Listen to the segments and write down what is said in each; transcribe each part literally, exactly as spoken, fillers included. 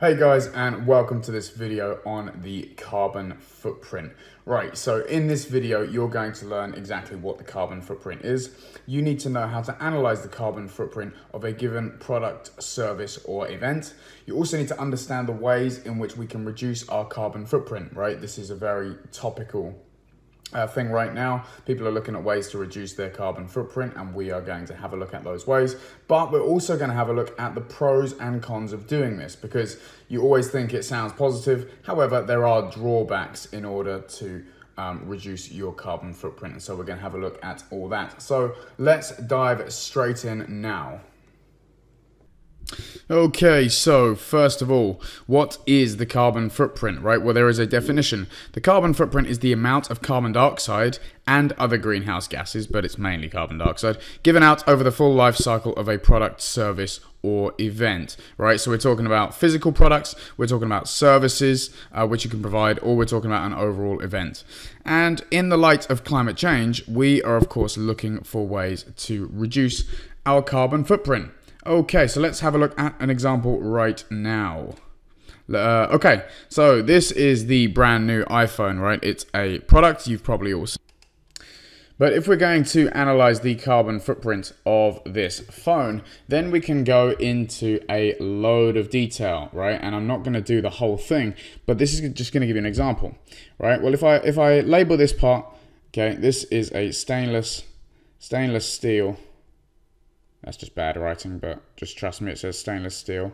Hey guys, and welcome to this video on the carbon footprint. Right, so in this video, you're going to learn exactly what the carbon footprint is. You need to know how to analyze the carbon footprint of a given product, service, or event. You also need to understand the ways in which we can reduce our carbon footprint, right? This is a very topical Uh, thing right now. People are looking at ways to reduce their carbon footprint, and we are going to have a look at those ways, but we're also going to have a look at the pros and cons of doing this, because you always think it sounds positive. However, there are drawbacks in order to um, reduce your carbon footprint, and so we're going to have a look at all that. So let's dive straight in now. Okay, so first of all, what is the carbon footprint, right? Well, there is a definition. The carbon footprint is the amount of carbon dioxide and other greenhouse gases, but it's mainly carbon dioxide, given out over the full life cycle of a product, service, or event, right? So we're talking about physical products, we're talking about services, uh, which you can provide, or we're talking about an overall event. And in the light of climate change, we are, of course, looking for ways to reduce our carbon footprint. Okay, so let's have a look at an example right now. Uh, okay, so this is the brand new iPhone, right? It's a product you've probably all seen. But if we're going to analyze the carbon footprint of this phone, then we can go into a load of detail, right? And I'm not going to do the whole thing, but this is just going to give you an example, right? Well, if I if I label this part, okay, this is a stainless stainless steel. That's just bad writing, but just trust me, it says stainless steel,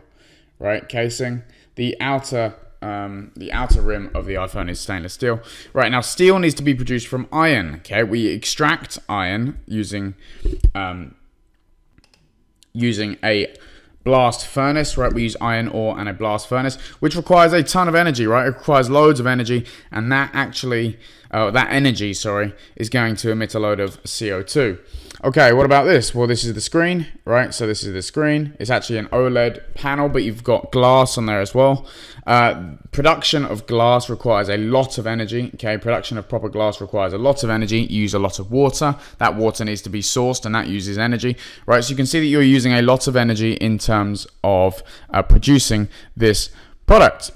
right? Casing. The outer, um, the outer rim of the iPhone is stainless steel. Right, now steel needs to be produced from iron, okay? We extract iron using, um, using a blast furnace, right? We use iron ore and a blast furnace, which requires a ton of energy, right? It requires loads of energy, and that actually, uh, that energy, sorry, is going to emit a load of C O two. Okay, what about this? Well, this is the screen, right? So this is the screen. It's actually an OLED panel, but you've got glass on there as well. Uh, production of glass requires a lot of energy, okay? Production of proper glass requires a lot of energy. You use a lot of water. That water needs to be sourced, and that uses energy, right? So you can see that you're using a lot of energy in terms of uh, producing this product.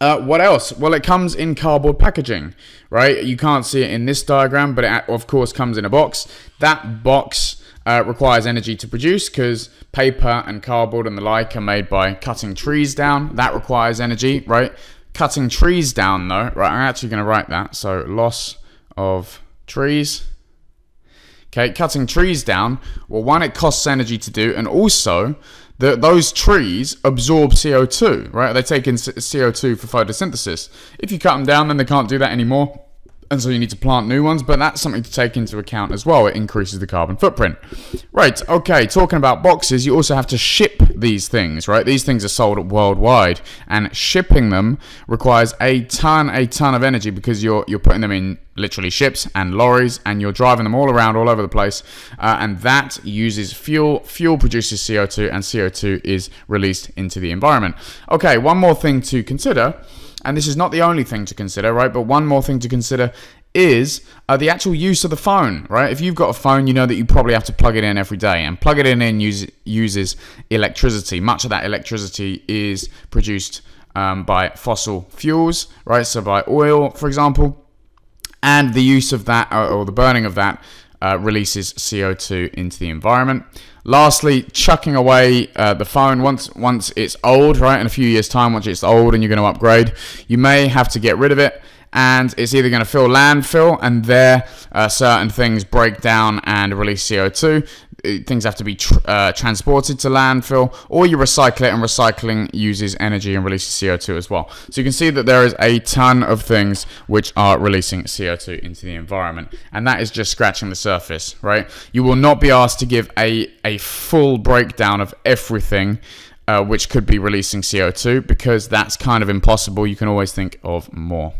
Uh, what else? Well, it comes in cardboard packaging, right? You can't see it in this diagram, but it, of course, comes in a box. That box uh, requires energy to produce, because paper and cardboard and the like are made by cutting trees down. That requires energy, right? Cutting trees down, though, right? I'm actually going to write that. So, loss of trees. Okay, cutting trees down. Well, one, it costs energy to do, and also the, those trees absorb C O two, right? They take in C O two for photosynthesis. If you cut them down, then they can't do that anymore, and so you need to plant new ones, but that's something to take into account as well. It increases the carbon footprint. Right, okay, talking about boxes, you also have to ship these things, right? These things are sold worldwide, and shipping them requires a ton, a ton of energy, because you're, you're putting them in literally ships and lorries, and you're driving them all around all over the place, uh, and that uses fuel. Fuel produces C O two, and C O two is released into the environment. Okay, one more thing to consider. And this is not the only thing to consider, right? But one more thing to consider is uh, the actual use of the phone, right? If you've got a phone, you know that you probably have to plug it in every day. And plug it in, in use, uses electricity. Much of that electricity is produced um, by fossil fuels, right? So by oil, for example. And the use of that, or, or the burning of that, Uh, releases C O two into the environment. Lastly, chucking away uh, the phone once once it's old, right? In a few years' time, once it's old and you're going to upgrade, you may have to get rid of it, and it's either going to fill landfill, and there uh, certain things break down and release C O two. Things have to be tr uh, transported to landfill, or you recycle it, and recycling uses energy and releases C O two as well. So you can see that there is a ton of things which are releasing C O two into the environment, and that is just scratching the surface, right? You will not be asked to give a, a full breakdown of everything uh, which could be releasing C O two, because that's kind of impossible. You can always think of more.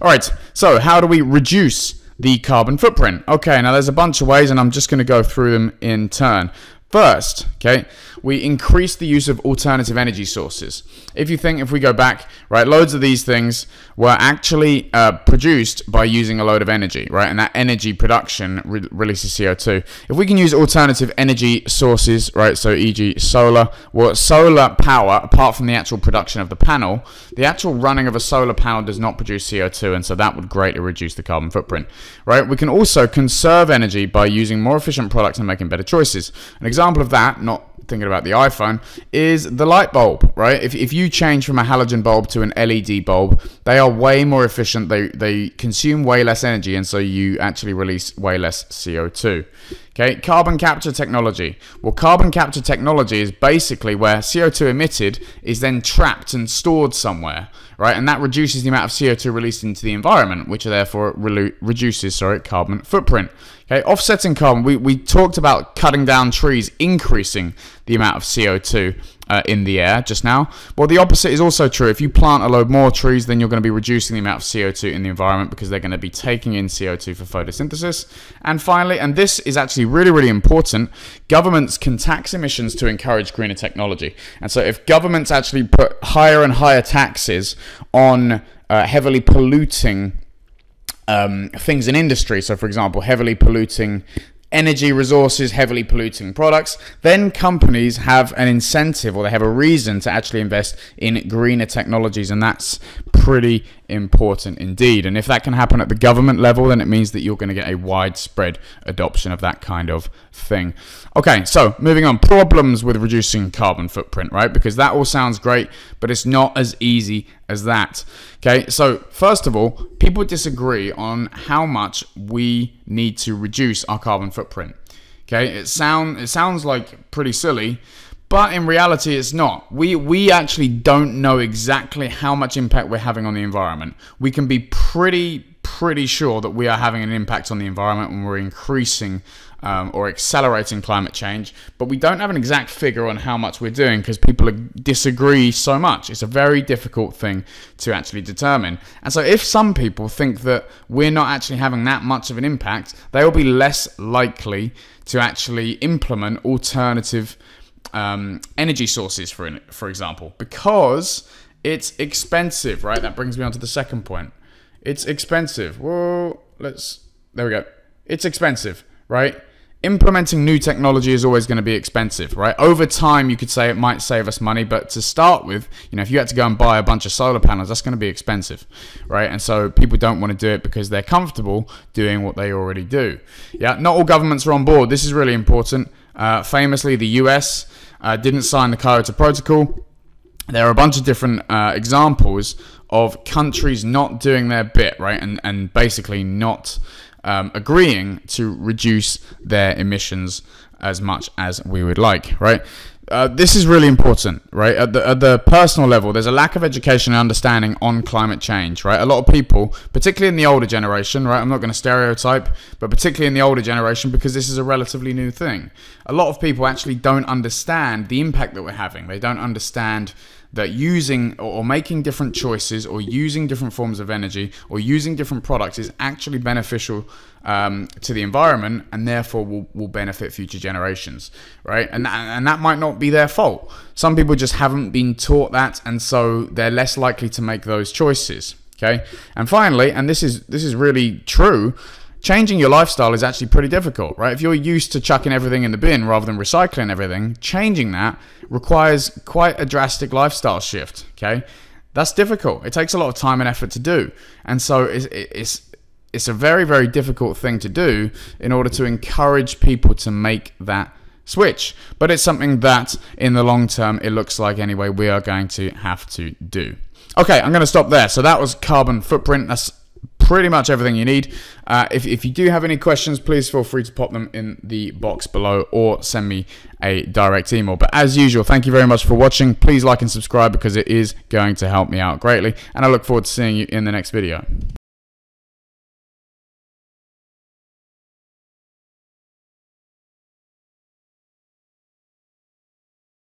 All right, so how do we reduce the carbon footprint? Okay, now there's a bunch of ways, and I'm just going to go through them in turn. First, okay, we increase the use of alternative energy sources. If you think, if we go back, right, loads of these things were actually uh, produced by using a load of energy, right? And that energy production re releases C O two. If we can use alternative energy sources, right, so for example solar, well, solar power, apart from the actual production of the panel, the actual running of a solar panel does not produce C O two, and so that would greatly reduce the carbon footprint, right? We can also conserve energy by using more efficient products and making better choices. An example of that, not thinking about the iPhone, is the light bulb, right? If, if you change from a halogen bulb to an L E D bulb, they are way more efficient, they, they consume way less energy, and so you actually release way less C O two. Okay, carbon capture technology. Well, carbon capture technology is basically where C O two emitted is then trapped and stored somewhere, right? And that reduces the amount of C O two released into the environment, which therefore re reduces, sorry, carbon footprint. Okay, offsetting carbon. We, we talked about cutting down trees, increasing the amount of C O two uh, in the air just now. Well, the opposite is also true. If you plant a load more trees, then you're going to be reducing the amount of C O two in the environment because they're going to be taking in C O two for photosynthesis. And finally, and this is actually really, really important, governments can tax emissions to encourage greener technology. And so if governments actually put higher and higher taxes on uh, heavily polluting Um, things in industry, so for example, heavily polluting energy resources, heavily polluting products, then companies have an incentive, or they have a reason to actually invest in greener technologies, and that's pretty important indeed. And if that can happen at the government level, then it means that you're going to get a widespread adoption of that kind of thing. Okay, so moving on, problems with reducing carbon footprint, right? Because that all sounds great, but it's not as easy as that. Okay, so first of all, people disagree on how much we need to reduce our carbon footprint. Okay, it sound it sounds like pretty silly, but in reality, it's not. We, we actually don't know exactly how much impact we're having on the environment. We can be pretty, pretty sure that we are having an impact on the environment when we're increasing um, or accelerating climate change, but we don't have an exact figure on how much we're doing because people disagree so much. It's a very difficult thing to actually determine. And so if some people think that we're not actually having that much of an impact, they will be less likely to actually implement alternative Um, energy sources, for for example, because it's expensive, right? That brings me on to the second point. It's expensive. Well, let's, there we go. It's expensive, right? Implementing new technology is always going to be expensive, right? Over time, you could say it might save us money, but to start with, you know, if you had to go and buy a bunch of solar panels, that's going to be expensive, right? And so people don't want to do it because they're comfortable doing what they already do. Yeah, not all governments are on board. This is really important. Uh, famously, the U S uh, didn't sign the Kyoto Protocol. There are a bunch of different uh, examples of countries not doing their bit, right? And, and basically not um, agreeing to reduce their emissions as much as we would like, right? Uh, this is really important, right? At the, at the personal level, there's a lack of education and understanding on climate change, right? A lot of people, particularly in the older generation, right? I'm not going to stereotype, but particularly in the older generation, because this is a relatively new thing. A lot of people actually don't understand the impact that we're having. They don't understand that using or making different choices or using different forms of energy or using different products is actually beneficial um, to the environment and therefore will, will benefit future generations, right? And, and that might not be their fault. Some people just haven't been taught that, and so they're less likely to make those choices, okay? And finally, and this is, this is really true, changing your lifestyle is actually pretty difficult, right? If you're used to chucking everything in the bin rather than recycling everything, changing that requires quite a drastic lifestyle shift, okay? That's difficult. It takes a lot of time and effort to do. And so it's, it's, it's a very, very difficult thing to do in order to encourage people to make that switch. But it's something that in the long term, it looks like anyway, we are going to have to do. Okay, I'm going to stop there. So that was carbon footprint. That's pretty much everything you need. Uh, if, if you do have any questions, please feel free to pop them in the box below or send me a direct email. But as usual, thank you very much for watching. Please like and subscribe because it is going to help me out greatly. And I look forward to seeing you in the next video.